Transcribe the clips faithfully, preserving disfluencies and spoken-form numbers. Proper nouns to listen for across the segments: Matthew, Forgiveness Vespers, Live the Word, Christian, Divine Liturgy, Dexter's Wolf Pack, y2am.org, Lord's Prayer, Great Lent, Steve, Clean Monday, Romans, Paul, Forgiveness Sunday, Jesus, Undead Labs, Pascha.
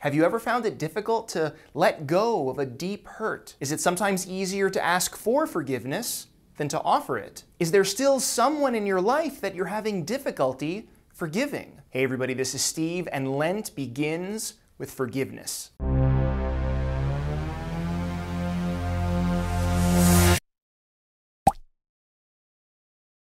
Have you ever found it difficult to let go of a deep hurt? Is it sometimes easier to ask for forgiveness than to offer it? Is there still someone in your life that you're having difficulty forgiving? Hey everybody, this is Steve, and Lent begins with forgiveness.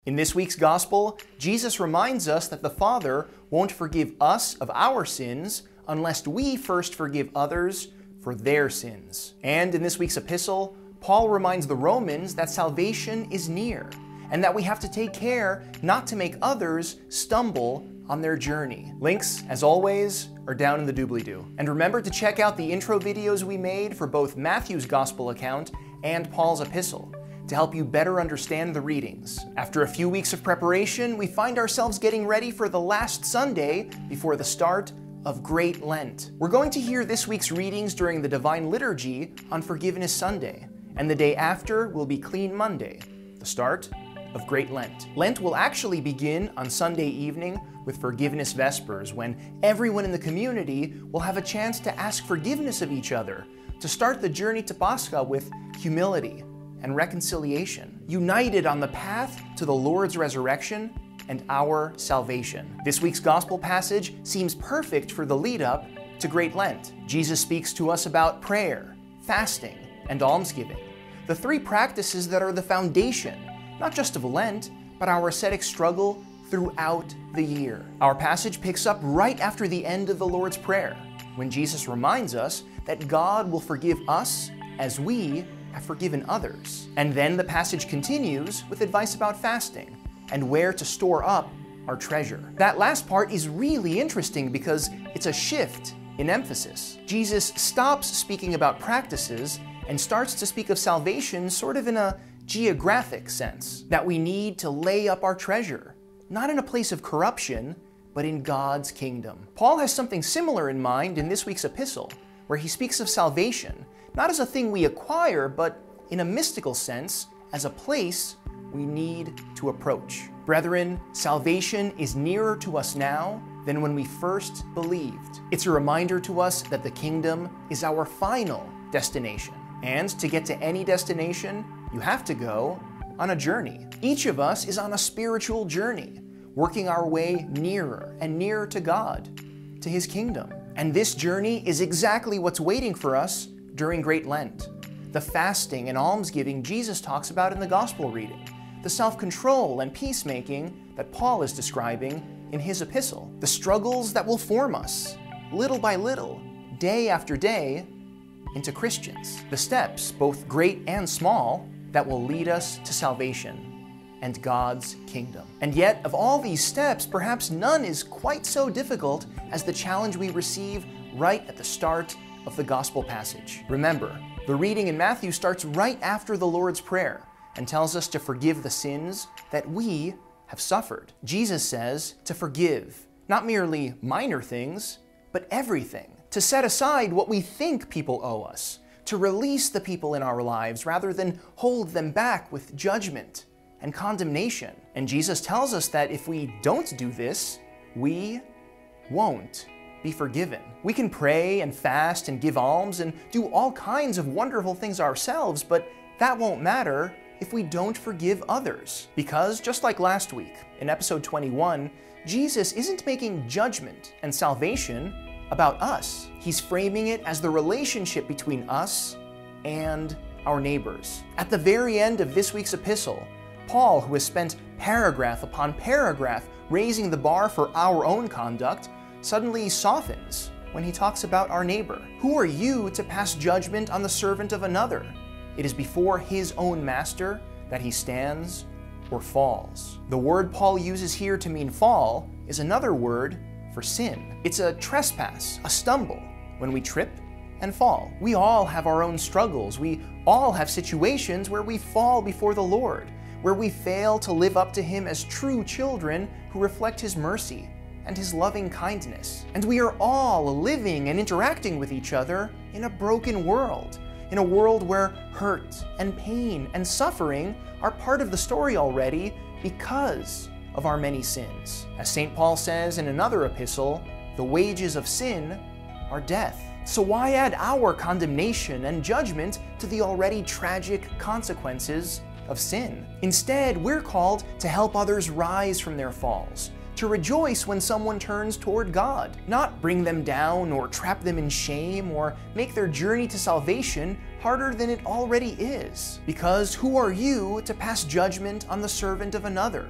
In this week's Gospel, Jesus reminds us that the Father won't forgive us of our sins unless we first forgive others for their sins. And in this week's epistle, Paul reminds the Romans that salvation is near, and that we have to take care not to make others stumble on their journey. Links, as always, are down in the doobly-doo. And remember to check out the intro videos we made for both Matthew's Gospel account and Paul's epistle, to help you better understand the readings. After a few weeks of preparation, we find ourselves getting ready for the last Sunday before the start of Great Lent. We're going to hear this week's readings during the Divine Liturgy on Forgiveness Sunday, and the day after will be Clean Monday, the start of Great Lent. Lent will actually begin on Sunday evening with Forgiveness Vespers, when everyone in the community will have a chance to ask forgiveness of each other, to start the journey to Pascha with humility and reconciliation, united on the path to the Lord's resurrection and our salvation. This week's gospel passage seems perfect for the lead up to Great Lent. Jesus speaks to us about prayer, fasting, and almsgiving, the three practices that are the foundation, not just of Lent, but our ascetic struggle throughout the year. Our passage picks up right after the end of the Lord's Prayer, when Jesus reminds us that God will forgive us as we have forgiven others. And then the passage continues with advice about fasting and where to store up our treasure. That last part is really interesting because it's a shift in emphasis. Jesus stops speaking about practices and starts to speak of salvation sort of in a geographic sense, that we need to lay up our treasure, not in a place of corruption, but in God's kingdom. Paul has something similar in mind in this week's epistle, where he speaks of salvation not as a thing we acquire, but in a mystical sense, as a place we need to approach. Brethren, salvation is nearer to us now than when we first believed. It's a reminder to us that the kingdom is our final destination. And to get to any destination, you have to go on a journey. Each of us is on a spiritual journey, working our way nearer and nearer to God, to His kingdom. And this journey is exactly what's waiting for us during Great Lent. The fasting and almsgiving Jesus talks about in the Gospel reading, the self-control and peacemaking that Paul is describing in his epistle, the struggles that will form us, little by little, day after day, into Christians, the steps, both great and small, that will lead us to salvation and God's kingdom. And yet, of all these steps, perhaps none is quite so difficult as the challenge we receive right at the start of the gospel passage. Remember, the reading in Matthew starts right after the Lord's Prayer and tells us to forgive the sins that we have suffered. Jesus says to forgive, not merely minor things, but everything. To set aside what we think people owe us, to release the people in our lives rather than hold them back with judgment and condemnation. And Jesus tells us that if we don't do this, we won't be forgiven. We can pray and fast and give alms and do all kinds of wonderful things ourselves, but that won't matter if we don't forgive others. Because just like last week, in episode twenty-one, Jesus isn't making judgment and salvation about us. He's framing it as the relationship between us and our neighbors. At the very end of this week's epistle, Paul, who has spent paragraph upon paragraph raising the bar for our own conduct, suddenly softens when he talks about our neighbor. Who are you to pass judgment on the servant of another? It is before his own master that he stands or falls. The word Paul uses here to mean fall is another word for sin. It's a trespass, a stumble, when we trip and fall. We all have our own struggles. We all have situations where we fall before the Lord, where we fail to live up to Him as true children who reflect His mercy and His loving kindness. And we are all living and interacting with each other in a broken world, in a world where hurt and pain and suffering are part of the story already because of our many sins. As Saint Paul says in another epistle, the wages of sin our death. So why add our condemnation and judgment to the already tragic consequences of sin? Instead, we're called to help others rise from their falls, to rejoice when someone turns toward God, not bring them down or trap them in shame or make their journey to salvation harder than it already is. Because who are you to pass judgment on the servant of another?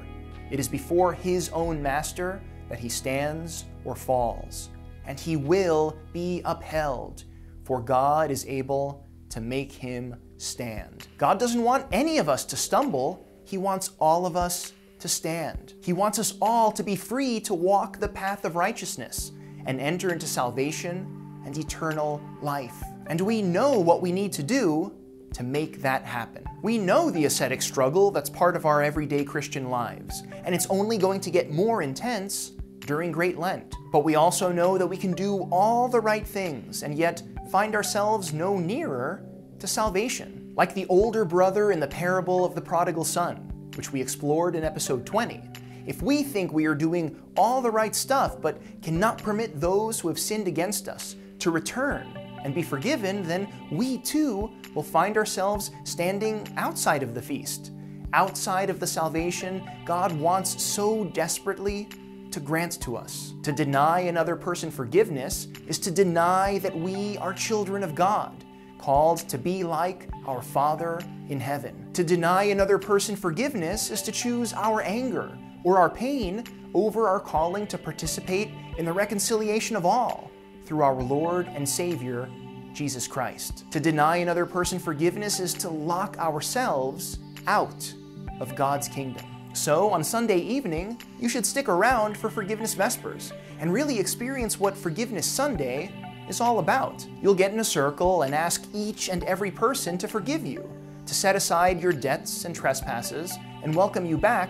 It is before his own master that he stands or falls, and he will be upheld, for God is able to make him stand. God doesn't want any of us to stumble. He wants all of us to stand. He wants us all to be free to walk the path of righteousness and enter into salvation and eternal life. And we know what we need to do to make that happen. We know the ascetic struggle that's part of our everyday Christian lives, and it's only going to get more intense during Great Lent. But we also know that we can do all the right things and yet find ourselves no nearer to salvation. Like the older brother in the parable of the prodigal son, which we explored in episode twenty. If we think we are doing all the right stuff but cannot permit those who have sinned against us to return and be forgiven, then we too will find ourselves standing outside of the feast, outside of the salvation God wants so desperately to grant to us. To deny another person forgiveness is to deny that we are children of God, called to be like our Father in heaven. To deny another person forgiveness is to choose our anger or our pain over our calling to participate in the reconciliation of all through our Lord and Savior, Jesus Christ. To deny another person forgiveness is to lock ourselves out of God's kingdom. So on Sunday evening, you should stick around for Forgiveness Vespers and really experience what Forgiveness Sunday is all about. You'll get in a circle and ask each and every person to forgive you, to set aside your debts and trespasses, and welcome you back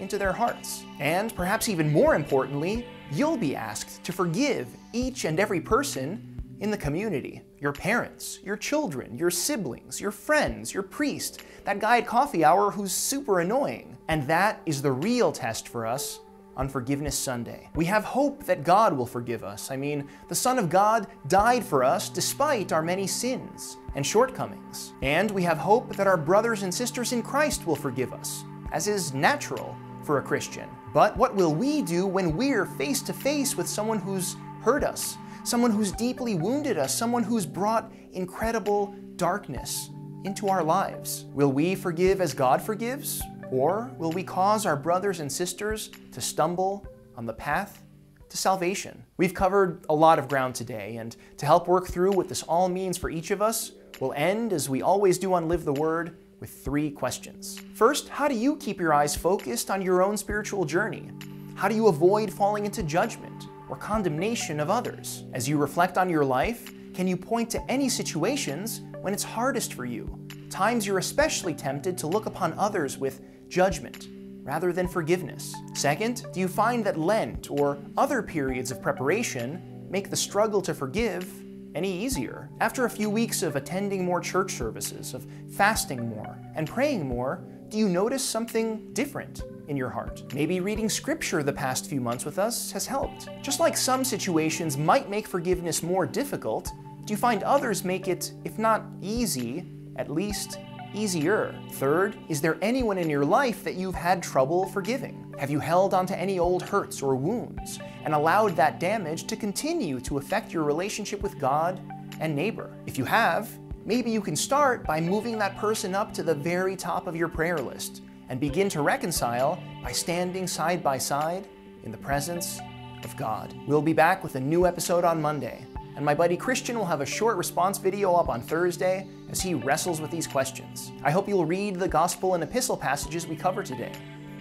into their hearts. And perhaps even more importantly, you'll be asked to forgive each and every person in the community. Your parents, your children, your siblings, your friends, your priest, that guy at coffee hour who's super annoying. And that is the real test for us on Forgiveness Sunday. We have hope that God will forgive us. I mean, the Son of God died for us despite our many sins and shortcomings. And we have hope that our brothers and sisters in Christ will forgive us, as is natural for a Christian. But what will we do when we're face to face with someone who's hurt us, someone who's deeply wounded us, someone who's brought incredible darkness into our lives? Will we forgive as God forgives? Or will we cause our brothers and sisters to stumble on the path to salvation? We've covered a lot of ground today, and to help work through what this all means for each of us, we'll end, as we always do on Live the Word, with three questions. First, how do you keep your eyes focused on your own spiritual journey? How do you avoid falling into judgment or condemnation of others? As you reflect on your life, can you point to any situations when it's hardest for you? Times you're especially tempted to look upon others with judgment rather than forgiveness. Second, do you find that Lent or other periods of preparation make the struggle to forgive any easier? After a few weeks of attending more church services, of fasting more and praying more, do you notice something different in your heart? Maybe reading scripture the past few months with us has helped. Just like some situations might make forgiveness more difficult, do you find others make it, if not easy, at least easier? Third, is there anyone in your life that you've had trouble forgiving? Have you held onto any old hurts or wounds and allowed that damage to continue to affect your relationship with God and neighbor? If you have, maybe you can start by moving that person up to the very top of your prayer list and begin to reconcile by standing side by side in the presence of God. We'll be back with a new episode on Monday. And my buddy Christian will have a short response video up on Thursday as he wrestles with these questions. I hope you'll read the gospel and epistle passages we cover today.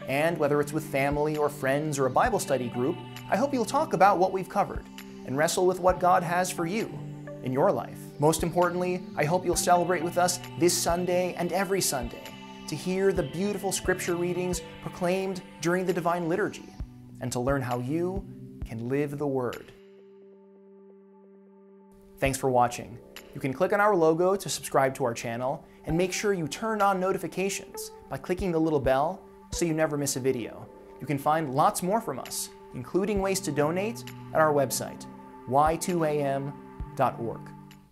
And whether it's with family or friends or a Bible study group, I hope you'll talk about what we've covered and wrestle with what God has for you in your life. Most importantly, I hope you'll celebrate with us this Sunday and every Sunday to hear the beautiful scripture readings proclaimed during the Divine Liturgy and to learn how you can live the Word. Thanks for watching. You can click on our logo to subscribe to our channel, and make sure you turn on notifications by clicking the little bell so you never miss a video. You can find lots more from us, including ways to donate, at our website, y two a m dot org.